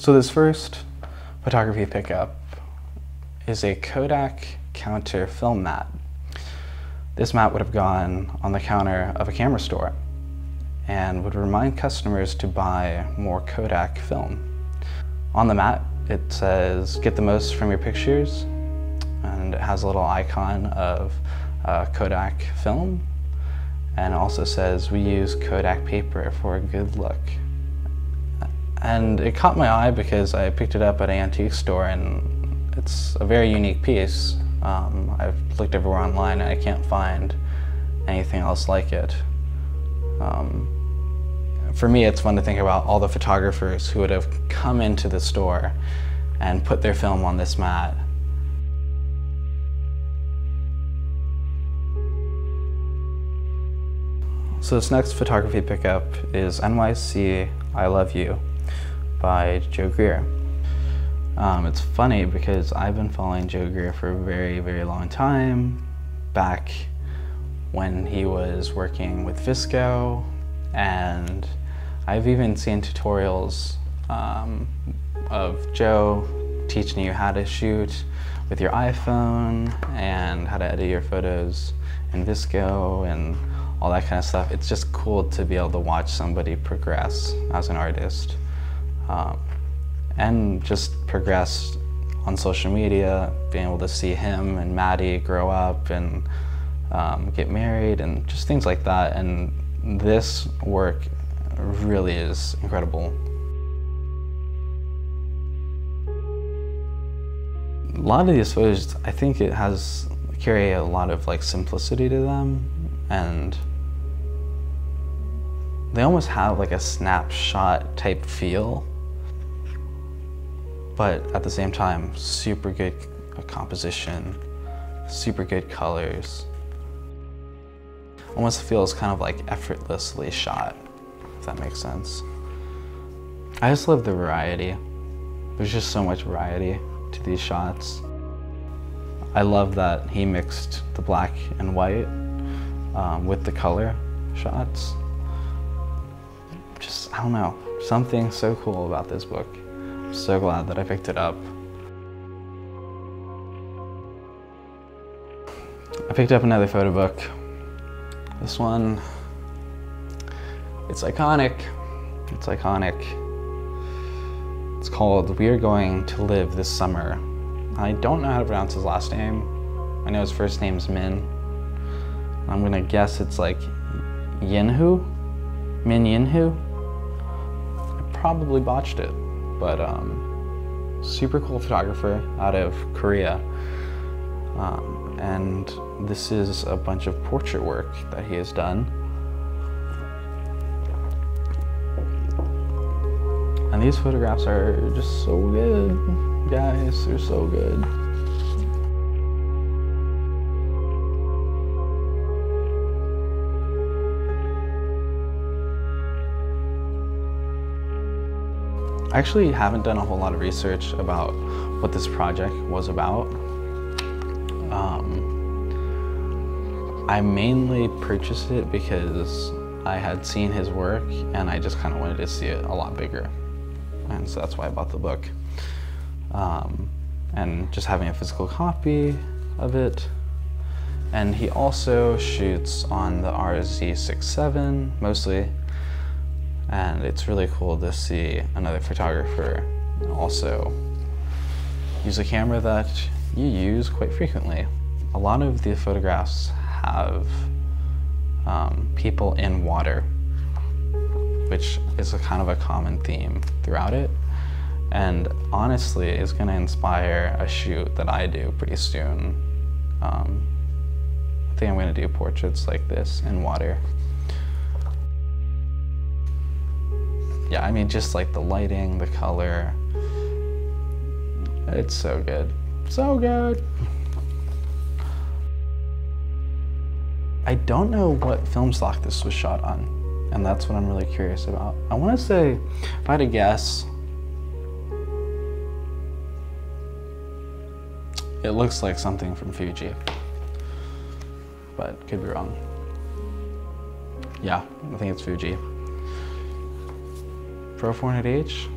So this first photography pickup is a Kodak counter film mat. This mat would have gone on the counter of a camera store and would remind customers to buy more Kodak film. On the mat, it says, "Get the most from your pictures," and it has a little icon of Kodak film, and also says, "We use Kodak paper for a good look." And it caught my eye because I picked it up at an antique store, and it's a very unique piece. I've looked everywhere online and I can't find anything else like it. For me, it's fun to think about all the photographers who would have come into the store and put their film on this mat. So this next photography pickup is NYC I Love You by Joe Greer. It's funny because I've been following Joe Greer for a very, very long time, back when he was working with VSCO, and I've even seen tutorials of Joe teaching you how to shoot with your iPhone and how to edit your photos in VSCO and all that kind of stuff. It's just cool to be able to watch somebody progress as an artist, and just progress on social media, being able to see him and Maddie grow up and get married and just things like that. And this work really is incredible. A lot of these photos, I think it has carry a lot of like simplicity to them, and they almost have like a snapshot type feel, but at the same time, super good composition, super good colors. Almost feels kind of like effortlessly shot, if that makes sense. I just love the variety. There's just so much variety to these shots. I love that he mixed the black and white with the color shots. Just, I don't know, something so cool about this book. I'm so glad that I picked it up. I picked up another photo book. This one, it's iconic. It's iconic. It's called We Are Going to Live This Summer. I don't know how to pronounce his last name. I know his first name's Min. I'm gonna guess it's like Yinhu? Min Yinhu? I probably botched it, but super cool photographer out of Korea. And this is a bunch of portrait work that he has done. And these photographs are just so good, guys, they're so good. I actually haven't done a whole lot of research about what this project was about. I mainly purchased it because I had seen his work and I just kind of wanted to see it a lot bigger. And so that's why I bought the book. And just having a physical copy of it. And he also shoots on the RZ67 mostly. And it's really cool to see another photographer also use a camera that you use quite frequently. A lot of the photographs have people in water, which is a kind of a common theme throughout it, and honestly is going to inspire a shoot that I do pretty soon. I think I'm going to do portraits like this in water. Yeah, I mean, just like the lighting, the color, it's so good. So good! I don't know what film stock this was shot on, and that's what I'm really curious about. I want to say, if I had to guess, it looks like something from Fuji, but could be wrong. Yeah, I think it's Fuji. Pro 400H?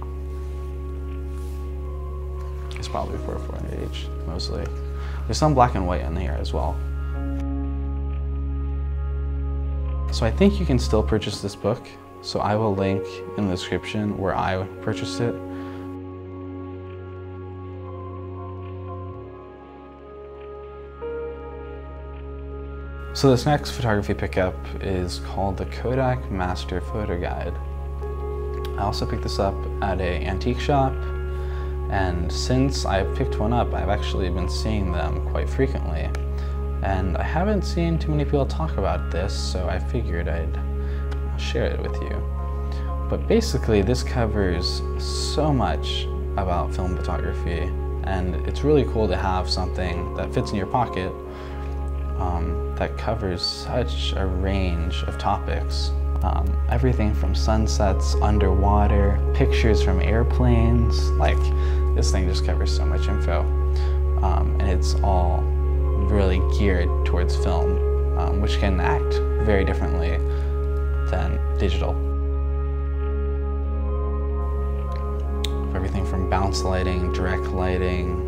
probably 400 each, mostly. There's some black and white in here as well. So I think you can still purchase this book. So I will link in the description where I purchased it. So this next photography pickup is called the Kodak Master Photo Guide. I also picked this up at an antique shop, and since I picked one up, I've actually been seeing them quite frequently. And I haven't seen too many people talk about this, so I figured I'd share it with you. But basically, this covers so much about film photography, and it's really cool to have something that fits in your pocket that covers such a range of topics. Everything from sunsets, underwater, pictures from airplanes. Like, this thing just covers so much info. And it's all really geared towards film, which can act very differently than digital. Everything from bounce lighting, direct lighting,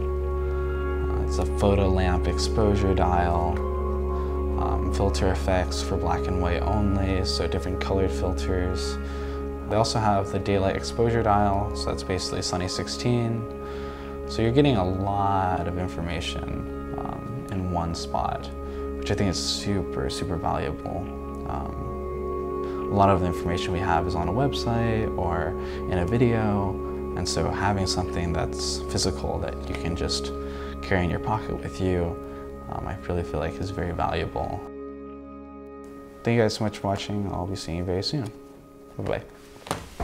it's a photo lamp, exposure dial, filter effects for black and white only, so different colored filters. They also have the daylight exposure dial, so that's basically Sunny 16. So you're getting a lot of information in one spot, which I think is super, super valuable. A lot of the information we have is on a website or in a video, and so having something that's physical that you can just carry in your pocket with you, I really feel like is very valuable. Thank you guys so much for watching. I'll be seeing you very soon. Bye-bye.